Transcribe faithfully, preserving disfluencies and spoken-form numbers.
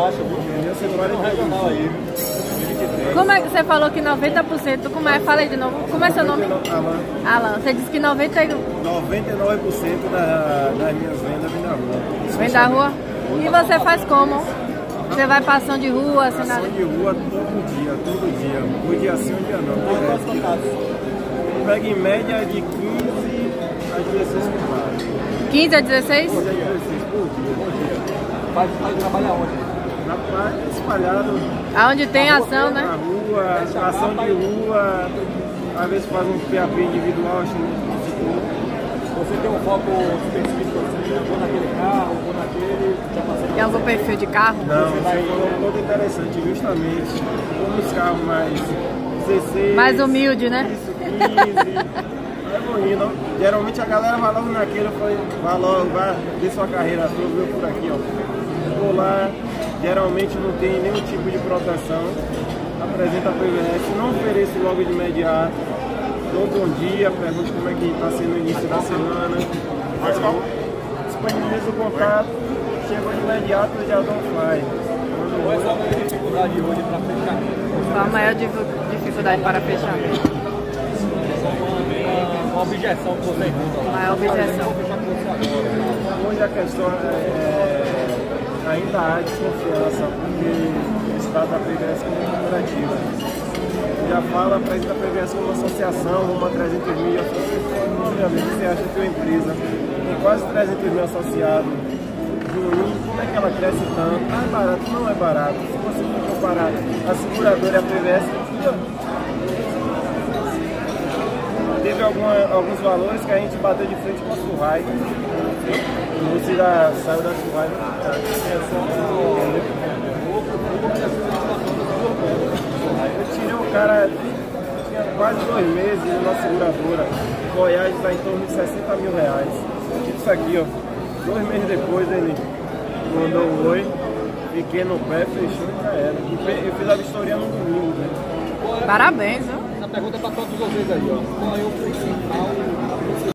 acha, viu? Você vai no regional aí. Como é que você falou que noventa por cento, como é? Fala aí de novo. Como é seu nome? Alan. Alan, você disse que noventa por cento... noventa e nove por cento da, das minhas vendas vem da rua. Vem da rua? E você faz como? Você vai passando de rua, assim, nada? Passando de rua todo dia, todo dia. Um dia sim, um dia não. Pega em média de quinze a dezesseis por hora. quinze a dezesseis? quinze a dezesseis por dia. Vai trabalhar onde? Rapaz, espalhado. Aonde tem ação, né? Na rua, ação de rua. Às vezes faz um P A P individual, acho que... Você tem um foco específico assim, eu vou naquele carro, eu vou naquele... Tem algum perfil de carro? Não, é um pouco interessante, justamente. Uns carros mais dezesseis... Mais humilde, né? Isso, quinze... É bonito. Geralmente a galera vai logo naquele, eu falei, vai logo, vai ver sua carreira toda, eu por aqui, ó. Vou lá, geralmente não tem nenhum tipo de proteção. Apresenta a P V S, não oferece logo de imediato. Então, bom dia, pergunto como é que está sendo o início da semana. Faz qual? Disponibiliza o contato, chegou de imediato e já dá um fly. Qual é a maior dificuldade hoje para fechamento? Qual a maior dificuldade para fechamento? Uma objeção que você encontra. Uma objeção. Hoje a questão é... ainda há desconfiança, porque o estado da P V S como cooperativa. Já fala, apresenta a P V S como associação, uma trezentos mil. Obviamente, você acha que uma empresa tem quase trezentos mil associados, como é que ela cresce tanto? Ah, é barato? Não é barato. Se você for comparar a seguradora e a P V S, teve alguma, alguns valores que a gente bateu de frente com a Surrai. Você já saiu da Surrai. O cara tinha quase dois meses numa seguradora, Goiás está em torno de sessenta mil reais. Tipo isso aqui, ó. Dois meses depois ele mandou um oi, fiquei no pé, fechou e já era. Eu fiz a vistoria no domingo, velho. Parabéns, viu? Essa pergunta é para todos vocês aí, ó. Qual é o principal?